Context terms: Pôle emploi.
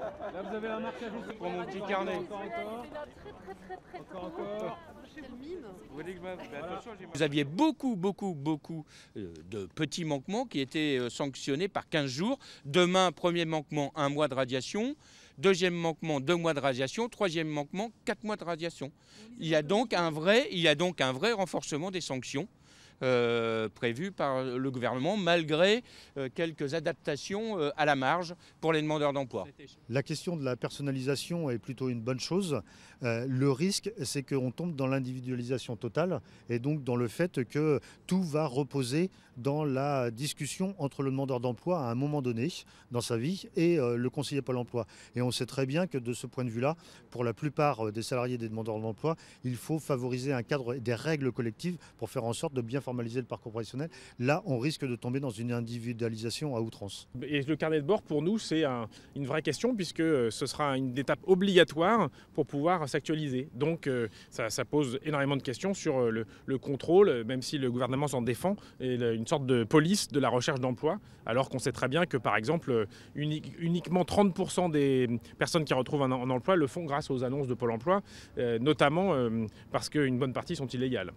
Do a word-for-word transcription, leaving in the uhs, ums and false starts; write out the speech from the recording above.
Là, vous avez un marquage aussi pour mon petit carnet. Encore, encore. Encore, encore. Vous aviez beaucoup, beaucoup, beaucoup de petits manquements qui étaient sanctionnés par quinze jours. Demain, premier manquement, un mois de radiation. Deuxième manquement, deux mois de radiation. Troisième manquement, quatre mois de radiation. Il y a donc un vrai, il y a donc un vrai renforcement des sanctions Euh, prévu par le gouvernement, malgré euh, quelques adaptations euh, à la marge pour les demandeurs d'emploi. La question de la personnalisation est plutôt une bonne chose. Euh, le risque, c'est qu'on tombe dans l'individualisation totale et donc dans le fait que tout va reposer dans la discussion entre le demandeur d'emploi à un moment donné dans sa vie et euh, le conseiller Pôle emploi. Et on sait très bien que de ce point de vue-là, pour la plupart des salariés des demandeurs d'emploi, il faut favoriser un cadre et des règles collectives pour faire en sorte de bien formaliser le parcours professionnel. Là, on risque de tomber dans une individualisation à outrance. Et le carnet de bord, pour nous, c'est un, une vraie question, puisque ce sera une étape obligatoire pour pouvoir s'actualiser. Donc ça, ça pose énormément de questions sur le, le contrôle, même si le gouvernement s'en défend, et une sorte de police de la recherche d'emploi, alors qu'on sait très bien que, par exemple, unique, uniquement trente pour cent des personnes qui retrouvent un, un emploi le font grâce aux annonces de Pôle emploi, euh, notamment euh, parce qu'une bonne partie sont illégales.